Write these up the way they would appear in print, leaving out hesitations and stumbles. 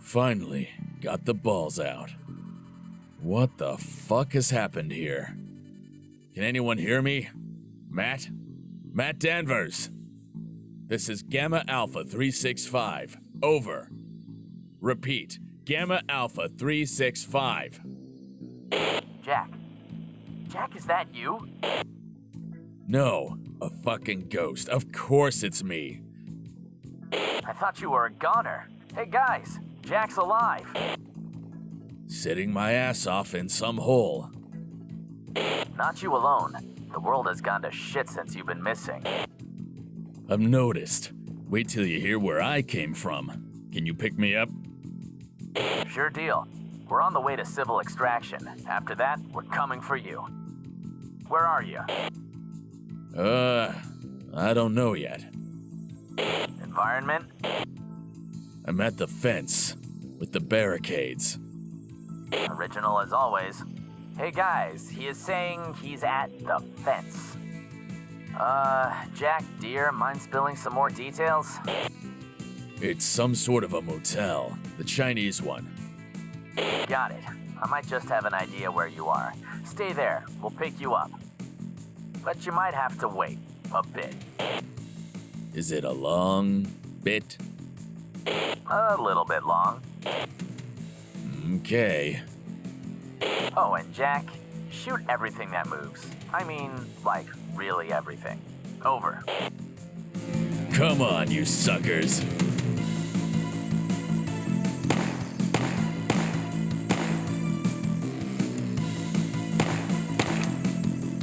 Finally, got the balls out. What the fuck has happened here? Can anyone hear me? Matt? Matt Danvers! This is Gamma Alpha 365. Over. Repeat, Gamma Alpha 365. Jack. Jack, is that you? No, a fucking ghost. Of course it's me. I thought you were a goner. Hey guys, Jack's alive. Sitting my ass off in some hole. Not you alone. The world has gone to shit since you've been missing. I've noticed. Wait till you hear where I came from. Can you pick me up? Sure deal. We're on the way to civil extraction. After that, we're coming for you. Where are you? I don't know yet. Environment? I'm at the fence with the barricades. Original as always. Hey guys, he is saying he's at the fence. Jack Deere, mind spilling some more details? It's some sort of a motel, the Chinese one. Got it. I might just have an idea where you are. Stay there, we'll pick you up. But you might have to wait a bit. Is it a long bit? A little bit long. Okay. Oh, and Jack, shoot everything that moves. I mean, like, really everything. Over. Come on, you suckers!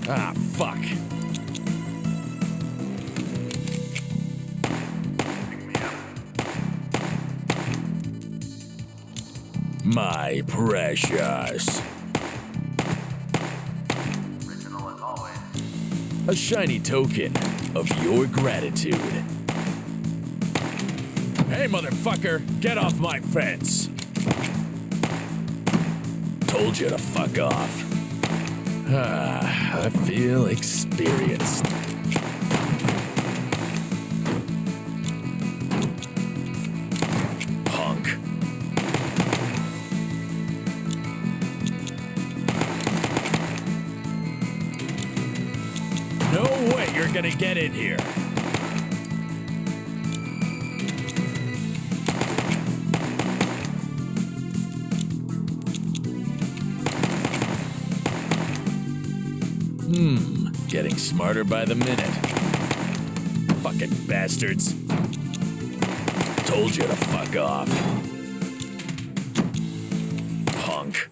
Ah, fuck. My precious. Original as always. A shiny token of your gratitude. Hey, motherfucker, get off my fence. Told you to fuck off. Ah, I feel experienced. Punk. No way you're gonna get in here. Getting smarter by the minute. Fucking bastards. Told you to fuck off. Punk.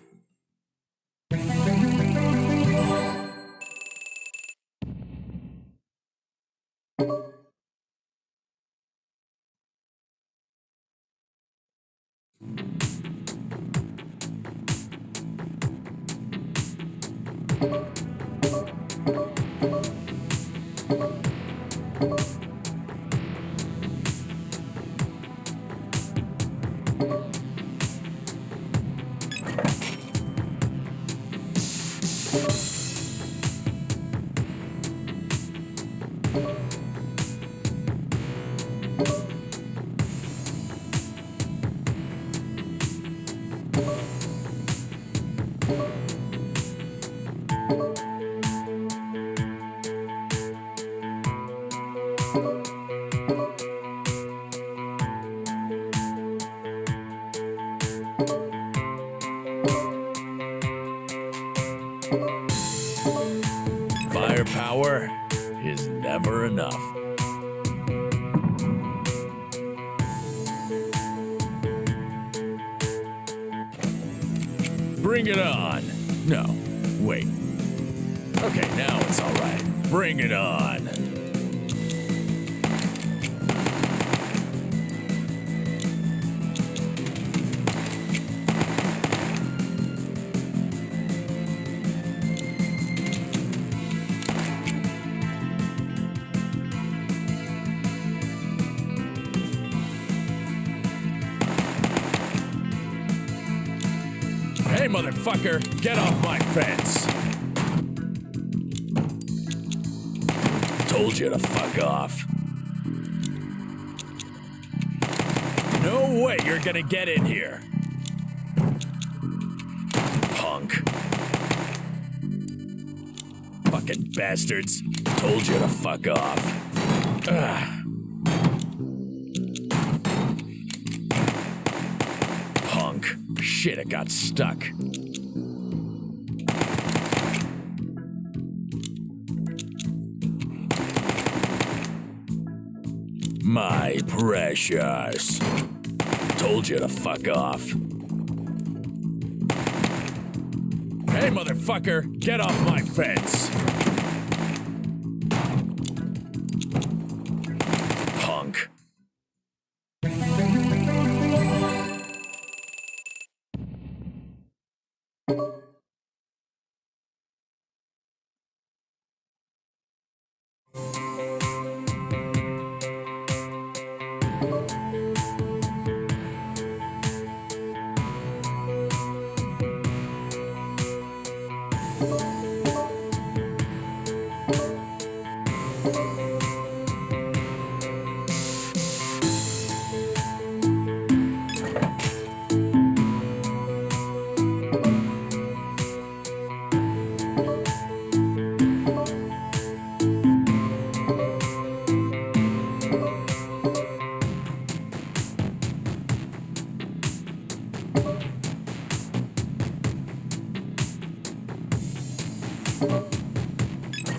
Firepower is never enough. Bring it on. No, wait. Okay, now it's all right. Bring it on. Hey, motherfucker, get off my fence. Told you to fuck off. way you're gonna get in here. Punk. Fucking bastards. Told you to fuck off. Ugh. Punk. Shit, it got stuck. My precious. Told you to fuck off. Hey, motherfucker, get off my fence. Punk.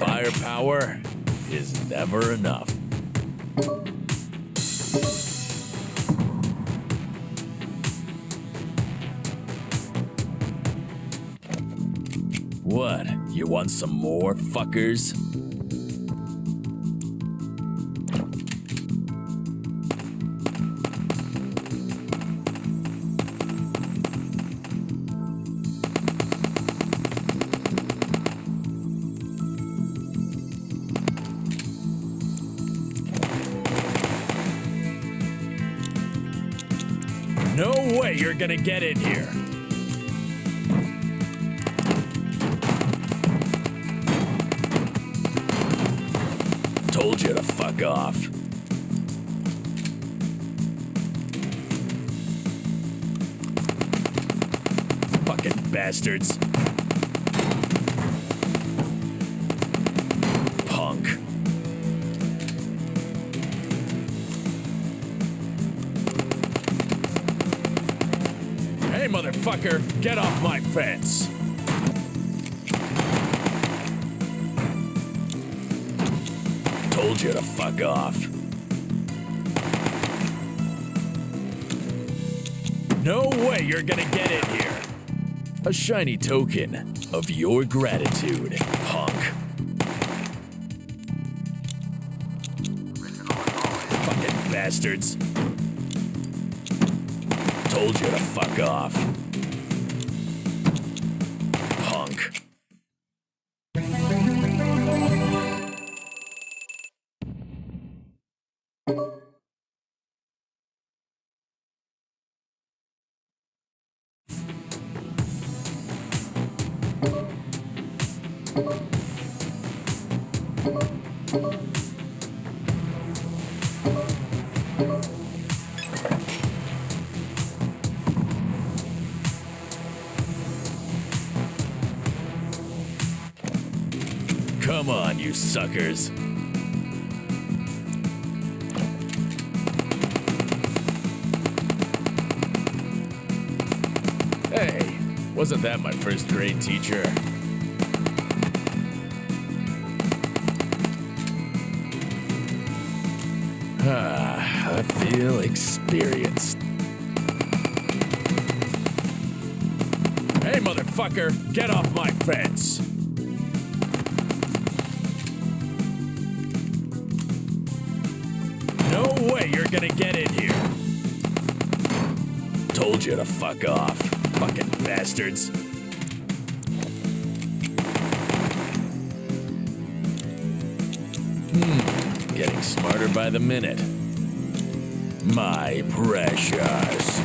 Firepower is never enough. What? You want some more, fuckers? No way you're gonna get in here. Told you to fuck off. Fucking bastards. Punk. Hey, motherfucker, get off my fence. Told you to fuck off. No way you're gonna get in here. A shiny token of your gratitude, punk. Fucking bastards. Told you to fuck off. Punk. Come on, you suckers. Hey, wasn't that my first grade teacher? I feel experienced. Hey, motherfucker, get off my fence. No way you're gonna get in here. Told you to fuck off, fucking bastards. Getting smarter by the minute. My precious.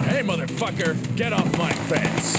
Hey, motherfucker, get off my fence.